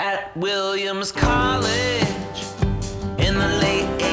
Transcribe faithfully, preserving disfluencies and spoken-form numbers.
at Williams College in the late eighties.